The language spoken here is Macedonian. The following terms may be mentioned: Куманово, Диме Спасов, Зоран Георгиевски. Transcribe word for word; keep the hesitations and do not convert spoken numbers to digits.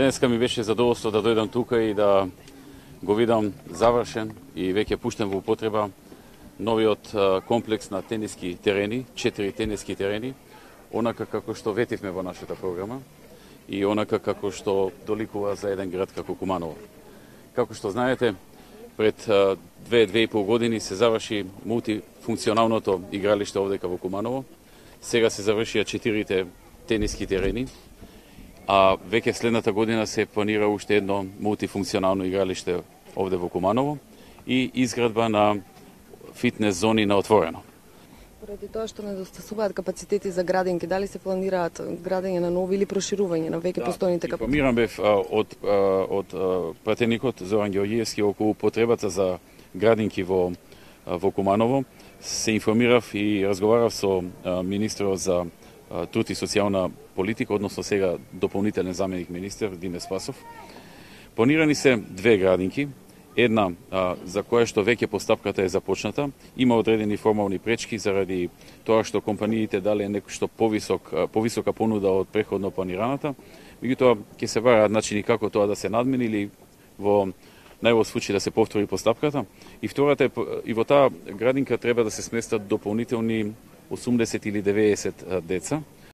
Денеска ми беше задоволство да дојдам тука и да го видам завршен и веќе пуштен во употреба новиот комплекс на тениски терени, четири тениски терени, онака како што ветивме во нашата програма и онака како што доликува за еден град како Куманово. Како што знаете, пред две-две и пол години се заврши мултифункционалното игралиште овдека во Куманово. Сега се завршија четирите тениски терени, а веќе следната година се планира уште едно мултифункционално игралиште овде во Куманово и изградба на фитнес зони на отворено. Поради тоа што недостасуваат капацитети за градење, дали се планираат градење на нови или проширување на веќе да, постојните капацитети? Информиран бев од, од пратеникот Зоран Георгиевски околу потребата за градинки во, во Куманово. Се информирав и разговарав со министерот за труд и социјална политика, односно сега дополнителен заменик министер Диме Спасов. Планирани се две градинки. Една а, за која што веќе постапката е започната, има одредени формални пречки заради тоа што компаниите дале нешто повисок, повисока понуда од претходно планираната. Меѓутоа ќе се бараат начини како тоа да се надмени или во најво случај да се повтори постапката. И втората е, и во таа градинка треба да се сместат дополнителни осумдесет или деведесет деца.